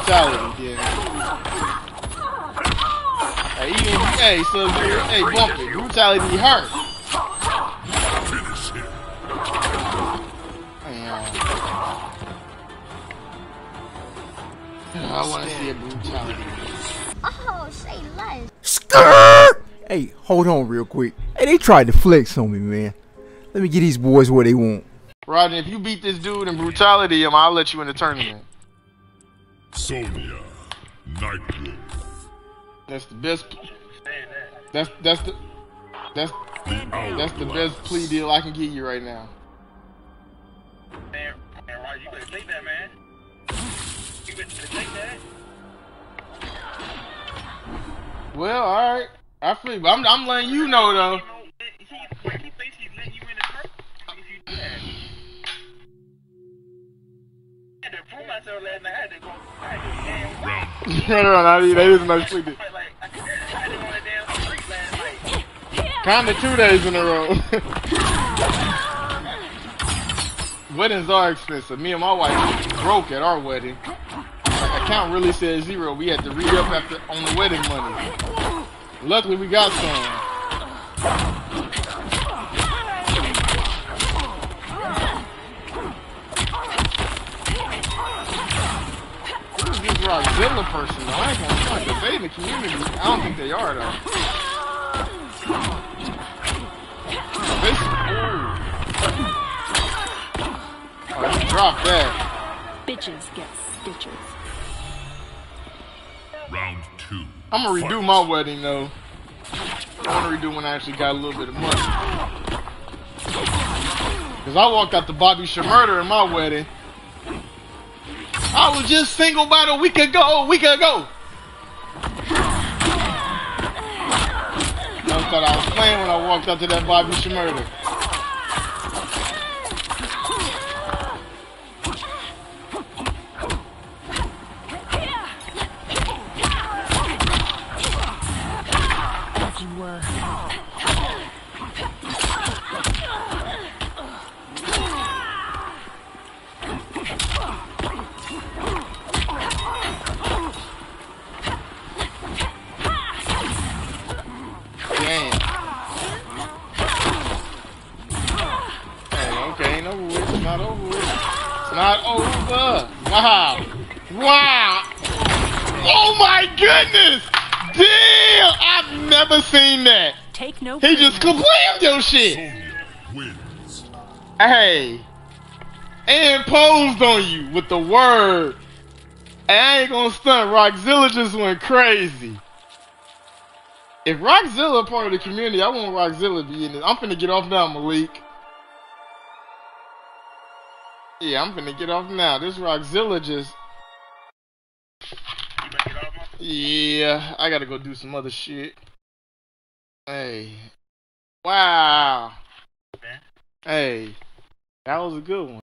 mentality, yeah. Hey, even, hey, so, hey, bump it. Brutality hurt. I want to see a brutality. Oh, say less. Skrrr! Hey, hold on real quick. Hey, they tried to flex on me, man. Let me get these boys what they want. Roger, if you beat this dude in brutality, I'll let you in the tournament. Sonya Nightmare. That's the best. That's the best plea deal I can get you right now. Man, Roger, you better take that, man. You better take that. Well, all right. I feel. I'm letting you know though. Kinda 2 days in a row. Weddings are expensive. Me and my wife broke at our wedding. Our account really said zero. We had to re-up after on the wedding money. Luckily we got some. Rockzilla person though, I ain't gonna try to debate in the community. I don't think they are though. Ooh. Oh, you dropped that. Bitches get stitches. Round two. I'm gonna redo my wedding though. I wanna redo when I actually got a little bit of money. Cause I walked out to Bobby Shmurda in my wedding. I was just single about a week ago, I thought I was playing when I walked out to that Bobby Shmurda. Wow. Wow. Oh my goodness. Damn. I've never seen that. Take no. He just completed your shit. Hey. And posed on you with the word. I ain't gonna stunt. Rockzilla just went crazy. If Rockzilla part of the community, I want Rockzilla to be in it. I'm finna get off now, Malik. Yeah, I'm finna get off now. This Rockzilla just... Yeah, I gotta go do some other shit. Hey. Wow. Hey. That was a good one.